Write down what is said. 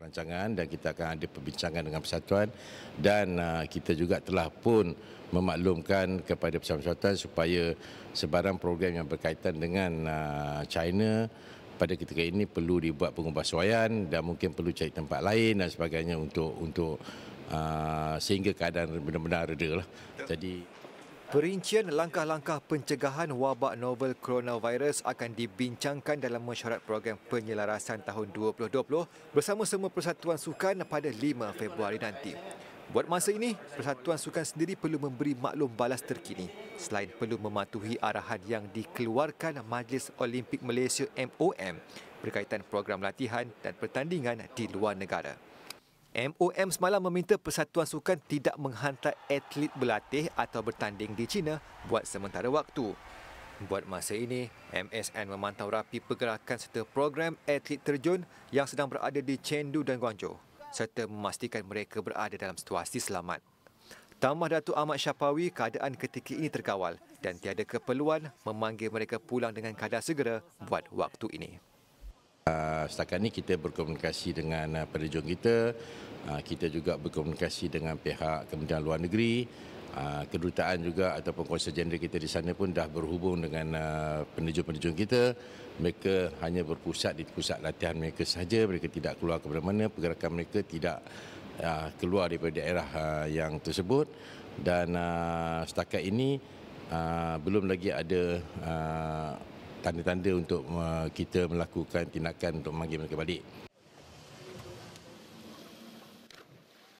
perancangan dan kita akan ada perbincangan dengan Persatuan dan kita juga telah pun memaklumkan kepada Persatuan supaya sebarang program yang berkaitan dengan China pada ketika ini perlu dibuat pengubahsuaian dan mungkin perlu cari tempat lain dan sebagainya untuk sehingga keadaan benar-benar reda lah. Jadi perincian langkah-langkah pencegahan wabak novel coronavirus akan dibincangkan dalam mesyuarat program penyelarasan tahun 2020 bersama semua Persatuan Sukan pada 5 Februari nanti. Buat masa ini, Persatuan Sukan sendiri perlu memberi maklum balas terkini selain perlu mematuhi arahan yang dikeluarkan Majlis Olimpik Malaysia MOM berkaitan program latihan dan pertandingan di luar negara. MOM semalam meminta Persatuan Sukan tidak menghantar atlet berlatih atau bertanding di China buat sementara waktu. Buat masa ini, MSN memantau rapi pergerakan serta program atlet terjun yang sedang berada di Chengdu dan Guangzhou serta memastikan mereka berada dalam situasi selamat. Tambah Datuk Ahmad Syapawi, keadaan ketika ini terkawal dan tiada keperluan memanggil mereka pulang dengan kadar segera buat waktu ini. Setakat ini kita berkomunikasi dengan penerjun kita, kita juga berkomunikasi dengan pihak Kementerian Luar Negeri, kedutaan juga ataupun konsul jeneral kita di sana pun dah berhubung dengan penerjun-penerjun kita. Mereka hanya berpusat di pusat latihan mereka sahaja, mereka tidak keluar ke mana-mana, pergerakan mereka tidak keluar daripada daerah yang tersebut dan setakat ini belum lagi ada tanda-tanda untuk kita melakukan tindakan untuk memanggil mereka balik.